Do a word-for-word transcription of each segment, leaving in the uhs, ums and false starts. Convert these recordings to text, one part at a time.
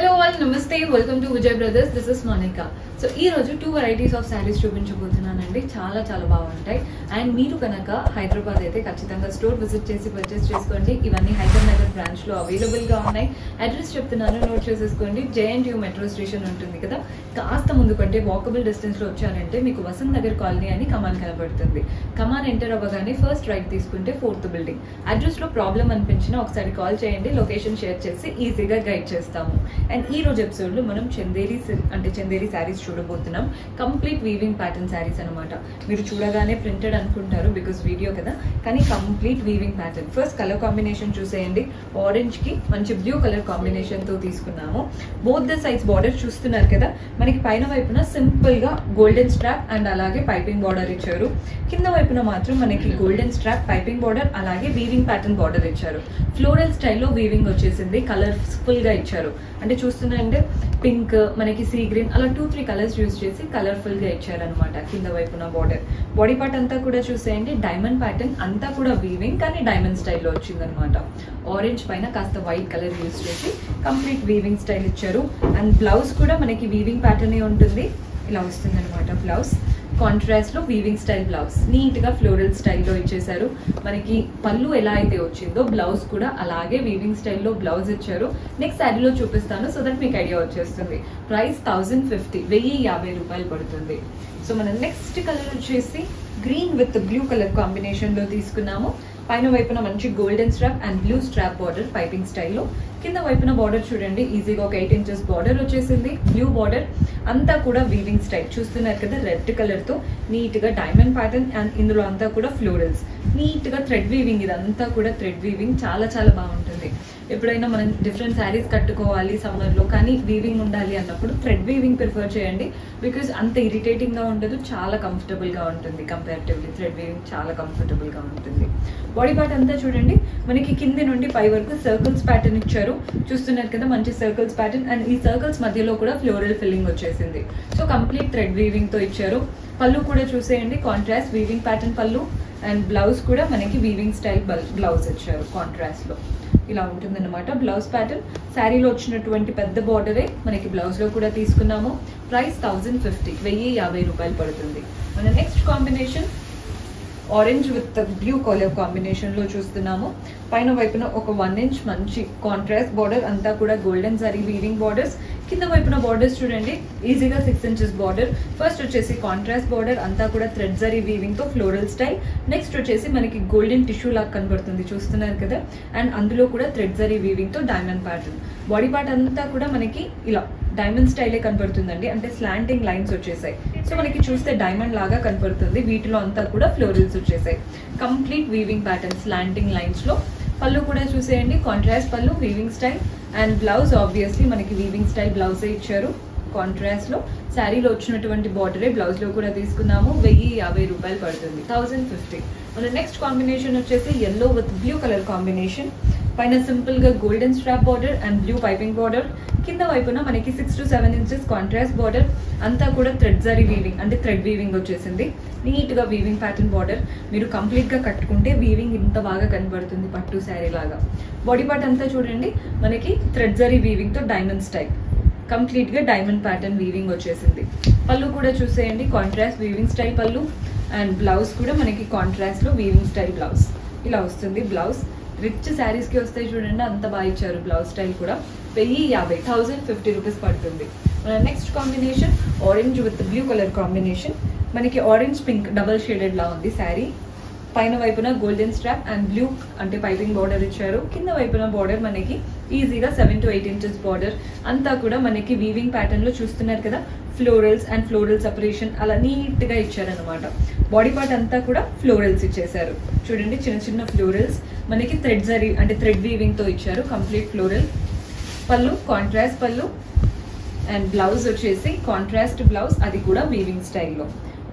Hello all నమస్తే welcome to Vijay brothers this is Monika so ఈ రోజు టూ వెరైటీస్ ఆఫ్ సారీస్ చూపించబోతున్నానండి చాలా చాలా బాగుంటాయి అండ్ మీరు కనుక హైదరాబాద్ అయితే ఖచ్చితంగా స్టోర్ విజిట్ చేసి పర్చేస్ చేసుకోండి ఇవన్నీ హైదర్నగర్ బ్రాంచ్ లో అవైలబుల్ గా ఉన్నాయి అడ్రస్ చెప్తున్నాను నోట్ చేసేసుకోండి జేఎన్టీయూ మెట్రో స్టేషన్ ఉంటుంది కదా కాస్త ముందు కంటే వాకబుల్ డిస్టెన్స్ లో వచ్చారంటే మీకు వసంత్ నగర్ కాలనీ అని కమాన్ కనబడుతుంది కమాన్ ఎంటర్ అవ్వగానే ఫస్ట్ రైట్ తీసుకుంటే ఫోర్త్ బిల్డింగ్ అడ్రస్ లో ప్రాబ్లం అనిపించినా ఒకసారి కాల్ చేయండి లొకేషన్ షేర్ చేసి ఈజీగా గైడ్ చేస్తాము అండ్ ఈ రోజు ఎపిసోడ్ లో మనం చందేరి అంటే చందేరి శారీస్ చూడబోతున్నాం కంప్లీట్ వీవింగ్ ప్యాటర్న్ శారీస్ అనమాట మీరు చూడగానే ప్రింటెడ్ అనుకుంటారు బికాస్ వీడియో కదా కానీ complete weaving pattern first colour combination చూసేయండి ఆరెంజ్ కి మంచి బ్లూ కలర్ కాంబినేషన్ తో తీసుకున్నాము బోత్ ద సైజ్ బార్డర్ చూస్తున్నారు కదా మనకి పైన వైపున సింపుల్ గా గోల్డెన్ స్ట్రాప్ అండ్ అలాగే పైపింగ్ బార్డర్ ఇచ్చారు కింద వైపున మాత్రం మనకి గోల్డెన్ స్ట్రాప్ పైపింగ్ బార్డర్ అలాగే వీవింగ్ ప్యాటర్న్ బార్డర్ ఇచ్చారు ఫ్లోరల్ స్టైల్లో వీవింగ్ వచ్చేసింది కలర్ఫుల్ గా ఇచ్చారు అంటే చూస్తున్నారంటే పింక్ మనకి సీ గ్రీన్ అలా టూ త్రీ కలర్స్ యూజ్ చేసి కలర్ఫుల్ గా ఇచ్చారనమాట కింద వైపున బార్డర్ బాడీ పార్ట్ అంతా కూడా చూసేయండి డైమండ్ ప్యాటర్న్ అంతా కూడా వీవింగ్ కానీ డైమండ్ స్టైల్లో వచ్చిందనమాట ఆరెంజ్ పైన కాస్త వైట్ కలర్ యూజ్ చేసి కంప్లీట్ వీవింగ్ స్టైల్ ఇచ్చారు అండ్ బ్లౌజ్ కూడా మనకి వీవింగ్ ప్యాటర్నే ఉంటుంది ఇలా వస్తుంది అనమాట బ్లౌజ్ కాంట్రాస్ట్ లో వీవింగ్ స్టైల్ బ్లౌజ్ నీట్ గా ఫ్లోరల్ స్టైల్లో ఇచ్చేసారు మనకి పళ్ళు ఎలా అయితే వచ్చిందో బ్లౌజ్ కూడా అలాగే వీవింగ్ స్టైల్లో బ్లౌజ్ ఇచ్చారు నెక్స్ట్ శారీలో చూపిస్తాను సో దట్ మీకు ఐడియా వచ్చేస్తుంది ప్రైస్ థౌజండ్ ఫిఫ్టీ వెయ్యి యాభై రూపాయలు పడుతుంది సో మనం నెక్స్ట్ కలర్ వచ్చేసి green with blue colour combination లో తీసుకున్నాము పైన వైపున మంచి golden strap and blue strap border piping స్టైల్లో కింద వైపున బార్డర్ చూడండి ఈజీగా ఒక ఎయిట్ ఇంచెస్ బార్డర్ వచ్చేసింది బ్లూ బార్డర్ అంతా కూడా వీవింగ్ స్టైల్ చూస్తున్నారు కదా రెడ్ కలర్ తో నీట్ గా డైమండ్ ప్యాటర్న్ అండ్ ఇందులో అంతా కూడా ఫ్లోరల్స్ నీట్ గా థ్రెడ్ వీవింగ్ ఇదంతా కూడా థ్రెడ్ వీవింగ్ చాలా చాలా బాగుంటుంది ఎప్పుడైనా మనం డిఫరెంట్ శారీస్ కట్టుకోవాలి సమ్మర్లో కానీ వీవింగ్ ఉండాలి అన్నప్పుడు థ్రెడ్ వీవింగ్ ప్రిఫర్ చేయండి బికాజ్ అంత ఇరిటేటింగ్గా ఉండదు చాలా కంఫర్టబుల్గా ఉంటుంది కంపారిటివ్లీ థ్రెడ్ వీవింగ్ చాలా కంఫర్టబుల్గా ఉంటుంది బాడీ పార్ట్ అంతా చూడండి మనకి కింది నుండి పై వరకు సర్కిల్స్ ప్యాటర్న్ ఇచ్చారు చూస్తున్నారు కదా మంచి సర్కిల్స్ ప్యాటర్న్ అండ్ ఈ సర్కిల్స్ మధ్యలో కూడా ఫ్లోరల్ ఫిల్లింగ్ వచ్చేసింది సో కంప్లీట్ థ్రెడ్ వీవింగ్తో ఇచ్చారు పళ్ళు కూడా చూసేయండి కాంట్రాస్ట్ వీవింగ్ ప్యాటర్న్ పళ్ళు అండ్ బ్లౌజ్ కూడా మనకి వీవింగ్ స్టైల్ బ్లౌజ్ ఇచ్చారు కాంట్రాస్ట్లో ఇలా ఉంటుందన్నమాట బ్లౌజ్ ప్యాటర్న్ శారీలో వచ్చినటువంటి పెద్ద బార్డరే మనకి బ్లౌజ్లో కూడా తీసుకున్నాము ప్రైస్ థౌజండ్ ఫిఫ్టీ వెయ్యి యాభై రూపాయలు పడుతుంది మన next combination orange with blue colour కాంబినేషన్లో చూస్తున్నాము పైన వైపున ఒక వన్ ఇంచ్ మంచి కాంట్రాస్ట్ బార్డర్ అంతా కూడా గోల్డెన్ జరీ వీవింగ్ బార్డర్స్ కింద వైపున బార్డర్స్ చూడండి ఈజీగా సిక్స్ ఇంచెస్ బార్డర్ ఫస్ట్ వచ్చేసి కాంట్రాస్ట్ బార్డర్ అంతా కూడా థ్రెడ్ జరీ వీవింగ్తో ఫ్లోరల్ స్టైల్ నెక్స్ట్ వచ్చేసి మనకి గోల్డెన్ టిష్యూ లాగా కనబడుతుంది చూస్తున్నారు కదా అండ్ అందులో కూడా థ్రెడ్ జరీ వీవింగ్తో డైమండ్ ప్యాటర్న్ బాడీ పార్ట్ అంతా కూడా మనకి ఇలా డైమండ్ స్టైలే కనబడుతుందండి అంటే స్లాంటింగ్ లైన్స్ వచ్చేసాయి సో మనకి చూస్తే డైమండ్ లాగా కనబడుతుంది వీటిలో అంతా కూడా ఫ్లోరల్స్ వచ్చేసాయి కంప్లీట్ వీవింగ్ ప్యాటర్న్ స్లాంటింగ్ లైన్స్లో పళ్ళు కూడా చూసేయండి కాంట్రాస్ట్ పళ్ళు weaving style and blouse obviously మనకి వీవింగ్ స్టైల్ బ్లౌజే ఇచ్చారు కాంట్రాస్ట్లో శారీలో వచ్చినటువంటి బార్డరే బ్లౌజ్లో కూడా తీసుకున్నాము వెయ్యి యాభై రూపాయలు పడుతుంది థౌజండ్ ఫిఫ్టీ మన నెక్స్ట్ కాంబినేషన్ వచ్చేసి yellow with blue colour combination పైన సింపుల్గా golden strap border and blue piping border కింద వైపున మనకి six to seven inches contrast border అంతా కూడా థ్రెడ్ జరీ వీవింగ్ అంటే థ్రెడ్ వీవింగ్ వచ్చేసింది నీట్గా వీవింగ్ ప్యాటర్న్ బార్డర్ మీరు కంప్లీట్గా కట్టుకుంటే వీవింగ్ ఇంత బాగా కనబడుతుంది పట్టు శారీ లాగా బాడీ పార్ట్ అంతా చూడండి మనకి థ్రెడ్ జరీ వీవింగ్తో డైమండ్ స్టైల్ కంప్లీట్గా డైమండ్ ప్యాటర్న్ వీవింగ్ వచ్చేసింది పళ్ళు కూడా చూసేయండి కాంట్రాస్ట్ వీవింగ్ స్టైల్ పళ్ళు అండ్ బ్లౌజ్ కూడా మనకి కాంట్రాస్ట్లో వీవింగ్ స్టైల్ బ్లౌజ్ ఇలా వస్తుంది బ్లౌజ్ రిచ్ శారీస్కి వస్తాయి చూడండి అంత బాగా ఇచ్చారు బ్లౌజ్ స్టైల్ కూడా వెయ్యి యాభై థౌజండ్ ఫిఫ్టీ రూపీస్ పడుతుంది next combination orange with blue colour combination మనకి ఆరెంజ్ పింక్ డబల్ షేడెడ్లా ఉంది శారీ పైన వైపున గోల్డెన్ స్ట్రాప్ అండ్ బ్లూ అంటే పైపింగ్ బార్డర్ ఇచ్చారు కింద వైపున బార్డర్ మనకి ఈజీగా seven to eight inches border అంతా కూడా మనకి వీవింగ్ ప్యాటర్న్లో చూస్తున్నారు కదా ఫ్లోరల్స్ అండ్ ఫ్లోరల్ సెపరేషన్ అలా నీట్గా ఇచ్చారనమాట బాడీ పార్ట్ అంతా కూడా ఫ్లోరల్స్ ఇచ్చేసారు చూడండి చిన్న చిన్న ఫ్లోరల్స్ మనకి థ్రెడ్ జరీ అంటే థ్రెడ్ వీవింగ్తో ఇచ్చారు కంప్లీట్ ఫ్లోరల్ పళ్ళు కాంట్రాస్ట్ పళ్ళు అండ్ బ్లౌజ్ వచ్చేసి కాంట్రాస్ట్ బ్లౌజ్ అది కూడా వీవింగ్ స్టైల్లో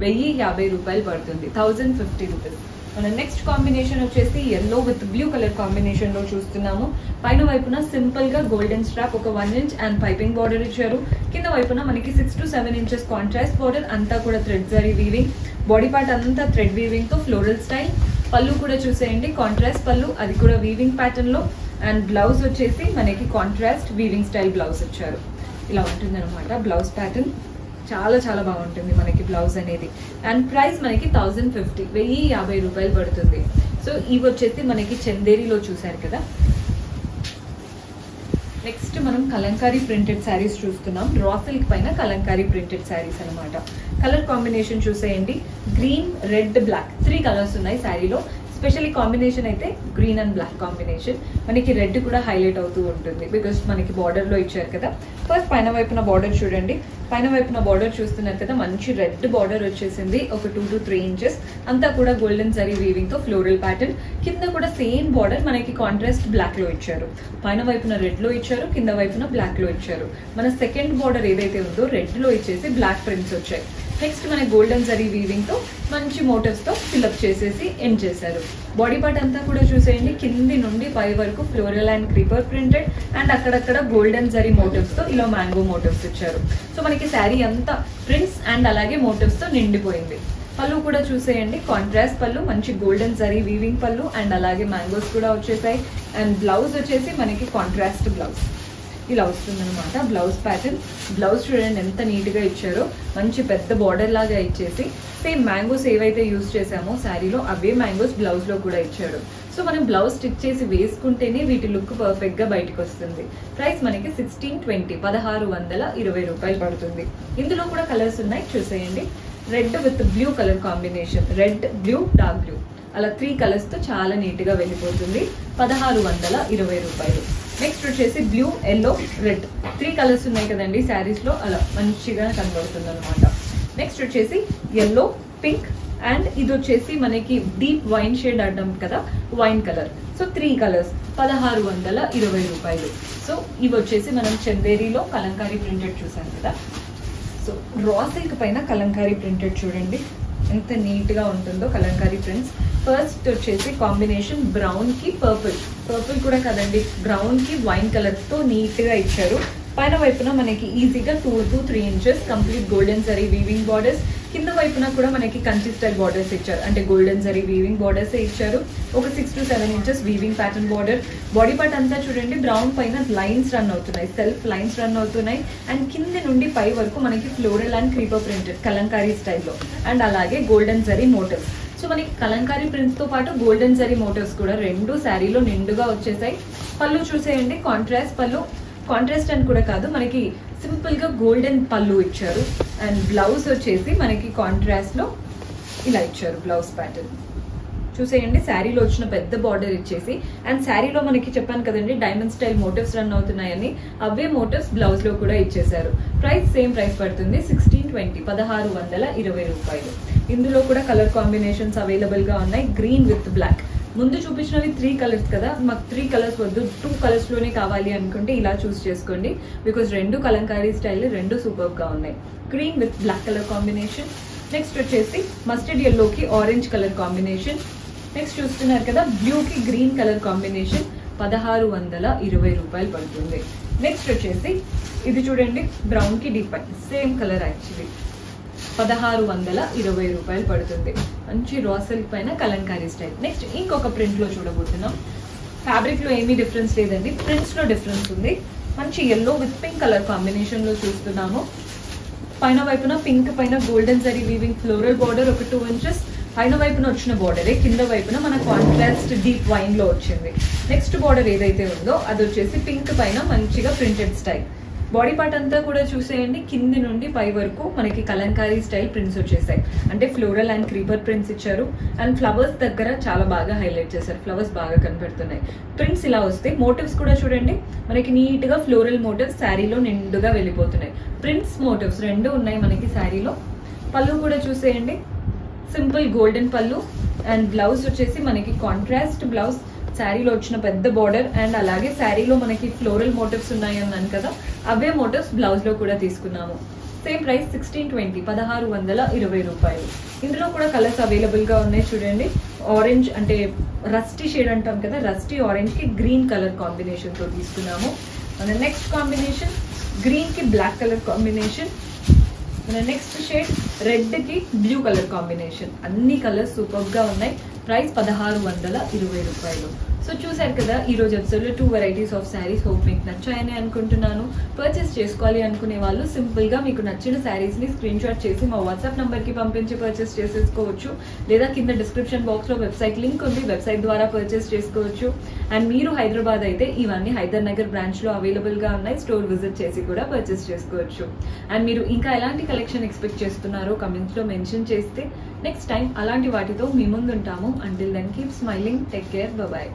వెయ్యి యాభై రూపాయలు పడుతుంది థౌజండ్ ఫిఫ్టీ రూపీస్ మన నెక్స్ట్ కాంబినేషన్ వచ్చేసి ఎల్లో విత్ బ్లూ కలర్ కాంబినేషన్లో చూస్తున్నాము పైన వైపున సింపుల్గా గోల్డెన్ స్ట్రాప్ ఒక one inch and piping border ఇచ్చారు కింద వైపున మనకి six to seven inches contrast border అంతా కూడా thread zari weaving body part అంతా థ్రెడ్ వీవింగ్తో ఫ్లోరల్ స్టైల్ పళ్ళు కూడా చూసేయండి కాంట్రాస్ట్ పళ్ళు అది కూడా వీవింగ్ ప్యాటర్న్లో అండ్ బ్లౌజ్ వచ్చేసి మనకి కాంట్రాస్ట్ వీవింగ్ స్టైల్ బ్లౌజ్ ఇచ్చారు. ఇలా ఉంటుంది అనమాట బ్లౌజ్ ప్యాటర్న్. చాలా చాలా బాగుంటుంది మనకి బ్లౌజ్ అనేది. అండ్ ప్రైస్ మనకి థౌజండ్ ఫిఫ్టీ వెయ్యి యాభై రూపాయలు పడుతుంది. సో ఇవి వచ్చేసి మనకి చందేరిలో చూసారు కదా. నెక్స్ట్ మనం కలంకారీ ప్రింటెడ్ శారీస్ చూస్తున్నాం. రా సిల్క్ పైన కలంకారీ ప్రింటెడ్ శారీస్ అనమాట. కలర్ కాంబినేషన్ చూసేయండి, green red black three colours ఉన్నాయి శారీలో. స్పెషల్లీ కాంబినేషన్ అయితే గ్రీన్ అండ్ బ్లాక్ కాంబినేషన్. మనకి రెడ్ కూడా హైలైట్ అవుతూ ఉంటుంది బికాస్ మనకి బార్డర్లో ఇచ్చారు కదా. ఫస్ట్ పైన వైపున బార్డర్ చూడండి, పైన వైపున బార్డర్ చూస్తున్నారు కదా, మంచి రెడ్ బార్డర్ వచ్చేసింది ఒక టూ టు త్రీ ఇంచెస్. అంతా కూడా గోల్డెన్ జరీ వీవింగ్తో ఫ్లోరల్ ప్యాటర్న్. కింద కూడా సేమ్ బార్డర్ మనకి కాంట్రాస్ట్ బ్లాక్లో ఇచ్చారు. పైన వైపున రెడ్లో ఇచ్చారు, కింద వైపున బ్లాక్లో ఇచ్చారు. మన సెకండ్ బార్డర్ ఏదైతే ఉందో రెడ్లో ఇచ్చేసి బ్లాక్ ప్రింట్స్ వచ్చాయి. నెక్స్ట్ మన గోల్డెన్ జరీ వీవింగ్తో మంచి మోటివ్స్తో ఫిల్అప్ చేసేసి ఎండ్ చేశారు. బాడీ పార్ట్ అంతా కూడా చూసేయండి, కింది నుండి పై వరకు floral and creeper printed and అక్కడక్కడ గోల్డెన్ జరీ మోటివ్స్తో ఇలా మ్యాంగో మోటివ్స్ ఇచ్చారు. సో మనకి శారీ అంతా ప్రింట్స్ అండ్ అలాగే మోటివ్స్తో నిండిపోయింది. పళ్ళు కూడా చూసేయండి, కాంట్రాస్ట్ పళ్ళు, మంచి గోల్డెన్ జరీ వీవింగ్ పళ్ళు అండ్ అలాగే మ్యాంగోస్ కూడా వచ్చేసాయి. అండ్ బ్లౌజ్ వచ్చేసి మనకి కాంట్రాస్ట్ బ్లౌజ్ ఇలా వస్తుందన్నమాట. బ్లౌజ్ ప్యాటర్న్, బ్లౌజ్ చూడండి ఎంత నీట్గా ఇచ్చారో, మంచి పెద్ద బార్డర్ లాగా ఇచ్చేసి సేమ్ మ్యాంగోస్ ఏవైతే యూజ్ చేసామో శారీలో అవే మ్యాంగోస్ బ్లౌజ్లో కూడా ఇచ్చాడు. సో మనం బ్లౌజ్ స్టిచ్ చేసి వేసుకుంటేనే వీటి లుక్ పర్ఫెక్ట్గా బయటకు వస్తుంది. ప్రైస్ మనకి సిక్స్టీన్ ట్వంటీ పదహారు వందల ఇరవై రూపాయలు పడుతుంది. ఇందులో కూడా కలర్స్ ఉన్నాయి చూసేయండి, red with blue colour combination, red blue dark blue అలా త్రీ కలర్స్తో చాలా నీట్గా వెళ్ళిపోతుంది. పదహారు వందల ఇరవై రూపాయలు. నెక్స్ట్ వచ్చేసి blue yellow red three colours ఉన్నాయి కదండి శారీస్లో, అలా మంచిగా కనబడుతుంది అనమాట. నెక్స్ట్ వచ్చేసి ఎల్లో పింక్ అండ్ ఇది వచ్చేసి మనకి డీప్ వైన్ షేడ్ అడ్డం కదా wine colour. So three colours పదహారు వందల ఇరవై రూపాయలు. సో ఇవి వచ్చేసి మనం చందేరిలో కలంకారీ ప్రింటెడ్ చూసాం కదా. సో రా సిల్క్ పైన కలంకారీ ప్రింటెడ్ చూడండి ఎంత నీట్గా ఉంటుందో కలంకారీ ప్రింట్స్. ఫస్ట్ వచ్చేసి కాంబినేషన్ బ్రౌన్కి పర్పుల్, పర్పుల్ కూడా కదండి బ్రౌన్కి వైన్ కలర్తో నీట్గా ఇచ్చారు. పైన వైపున మనకి ఈజీగా two to three inches complete golden zari weaving borders. కింద వైపున కూడా మనకి కంచి స్టైల్ బార్డర్స్ ఇచ్చారు, అంటే గోల్డెన్ జరీ వీవింగ్ బార్డర్సే ఇచ్చారు. ఒక six to seven inches weaving pattern border. Body part అంతా చూడండి, బ్రౌన్ పైన లైన్స్ రన్ అవుతున్నాయి, సెల్ఫ్ లైన్స్ రన్ అవుతున్నాయి. అండ్ కింద నుండి పై వరకు మనకి floral and creeper printed Kalamkari స్టైల్లో అండ్ అలాగే గోల్డెన్ జరీ మోటివ్స్. సో మనకి కలంకారీ ప్రింట్స్తో పాటు గోల్డెన్ జరీ మోటివ్స్ కూడా రెండు శారీలో నిండుగా వచ్చేసాయి. పళ్ళు చూసేయండి, కాంట్రాస్ట్ పళ్ళు, కాంట్రాస్ట్ అని కూడా కాదు మనకి సింపుల్గా గోల్డెన్ పళ్ళు ఇచ్చారు. అండ్ బ్లౌజ్ వచ్చేసి మనకి కాంట్రాస్ట్లో ఇలా ఇచ్చారు బ్లౌజ్ ప్యాటర్న్ చూసేయండి. శారీలో వచ్చిన పెద్ద బార్డర్ ఇచ్చేసి అండ్ శారీలో మనకి చెప్పాను కదండి డైమండ్ స్టైల్ మోటివ్స్ రన్ అవుతున్నాయని, అవే మోటివ్స్ బ్లౌజ్లో కూడా ఇచ్చేసారు. ప్రైస్ సేమ్ ప్రైస్ పడుతుంది సిక్స్టీన్ ట్వంటీ పదహారు వందల ఇరవై రూపాయలు. ఇందులో కూడా కలర్ కాంబినేషన్స్ అవైలబుల్గా ఉన్నాయి. గ్రీన్ విత్ బ్లాక్, ముందు చూపించినవి త్రీ కలర్స్ కదా, మాకు త్రీ కలర్స్ వద్దు టూ కలర్స్లోనే కావాలి అనుకుంటే ఇలా చూస్ చేసుకోండి బికాజ్ రెండు కలంకారీ స్టైల్ రెండు సూపర్గా ఉన్నాయి. Green with black colour combination. Next వచ్చేసి మస్టర్డ్ ఎల్లోకి ఆరెంజ్ కలర్ కాంబినేషన్. నెక్స్ట్ చూస్తున్నారు కదా బ్లూకి గ్రీన్ కలర్ కాంబినేషన్. పదహారు వందల ఇరవై రూపాయలు పడుతుంది. నెక్స్ట్ వచ్చేసి ఇది చూడండి, బ్రౌన్కి డీప్ సేమ్ కలర్ యాక్చువల్లీ. పదహారు వందల ఇరవై రూపాయలు పడుతుంది. మంచి రా సిల్క్ పైన కలంకారీ స్టైల్. నెక్స్ట్ ఇంకొక ప్రింట్లో చూడబోతున్నాం. ఫ్యాబ్రిక్లో ఏమీ డిఫరెన్స్ లేదండి, ప్రింట్స్లో డిఫరెన్స్ ఉంది. మంచి ఎల్లో విత్ పింక్ కలర్ కాంబినేషన్లో చూస్తున్నాము. పైన వైపున పింక్ పైన golden zari weaving floral border ఒక టూ ఇంచెస్. పైన వైపున వచ్చిన బార్డరే కింద వైపున మన కాంట్రాస్ట్ డీప్ వైన్లో వచ్చింది. నెక్స్ట్ బార్డర్ ఏదైతే ఉందో అది వచ్చేసి పింక్ పైన మంచిగా ప్రింటెడ్ స్టైల్. బాడీ పార్ట్ అంతా కూడా చూసేయండి, కింది నుండి పై వరకు మనకి కలంకారీ స్టైల్ ప్రింట్స్ వచ్చేసాయి, అంటే ఫ్లోరల్ అండ్ క్రీపర్ ప్రింట్స్ ఇచ్చారు. అండ్ ఫ్లవర్స్ దగ్గర చాలా బాగా హైలైట్ చేశారు, ఫ్లవర్స్ బాగా కనపడుతున్నాయి. ప్రింట్స్ ఇలా వస్తే మోటివ్స్ కూడా చూడండి మనకి నీట్గా ఫ్లోరల్ మోటివ్స్ శారీలో నిండుగా వెళ్ళిపోతున్నాయి. ప్రింట్స్ మోటివ్స్ రెండు ఉన్నాయి మనకి శారీలో. పళ్ళు కూడా చూసేయండి, సింపుల్ గోల్డెన్ పళ్ళు. అండ్ బ్లౌజ్ వచ్చేసి మనకి కాంట్రాస్ట్ బ్లౌజ్, శారీలో వచ్చిన పెద్ద బార్డర్ అండ్ అలాగే శారీలో మనకి ఫ్లోరల్ మోటివ్స్ ఉన్నాయి అన్నాను కదా, అవే మోటివ్స్ బ్లౌజ్లో కూడా తీసుకున్నాము. సేమ్ ప్రైస్ సిక్స్టీన్ ట్వంటీ పదహారు వందల ఇరవై రూపాయలు. ఇందులో కూడా కలర్స్ అవైలబుల్గా ఉన్నాయి చూడండి. ఆరెంజ్ అంటే రస్టీ షేడ్ అంటాం కదా, రస్టీ ఆరెంజ్కి గ్రీన్ కలర్ కాంబినేషన్తో తీసుకున్నాము. మన నెక్స్ట్ కాంబినేషన్ గ్రీన్కి బ్లాక్ కలర్ కాంబినేషన్. మన నెక్స్ట్ షేడ్ రెడ్కి బ్లూ కలర్ కాంబినేషన్. అన్ని కలర్స్ సూపర్గా ఉన్నాయి. ప్రైస్ పదహారు వందల ఇరవై రూపాయలు. సో చూసారు కదా ఈ రోజు ఎపిసోడ్ లో two varieties of saris hope మీకు నచ్చాయని అనుకుంటున్నాను. పర్చేస్ చేసుకోవాలి అనుకునే వాళ్ళు సింపుల్ గా మీకు నచ్చిన సారీస్ ని స్క్రీన్ షాట్ చేసి మా వాట్సాప్ నంబర్ కి పంపించి పర్చేస్ చేసుకోవచ్చు, లేదా కింద డిస్క్రిప్షన్ బాక్స్ లో వెబ్సైట్ లింక్ ఉంది, వెబ్సైట్ ద్వారా పర్చేస్ చేసుకోవచ్చు. అండ్ మీరు హైదరాబాద్ అయితే ఇవన్నీ హైదర్నగర్ బ్రాంచ్ లో అవైలబుల్ గా ఉన్నాయి, స్టోర్ విజిట్ చేసి కూడా పర్చేస్ చేసుకోవచ్చు. అండ్ మీరు ఇంకా ఎలాంటి కలెక్షన్ ఎక్స్పెక్ట్ చేస్తున్నారో కమెంట్స్ లో మెన్షన్ చేస్తే నెక్స్ట్ టైం అలాంటి వాటితో మీ ముందుంటాము. Until then keep smiling, take care, bye.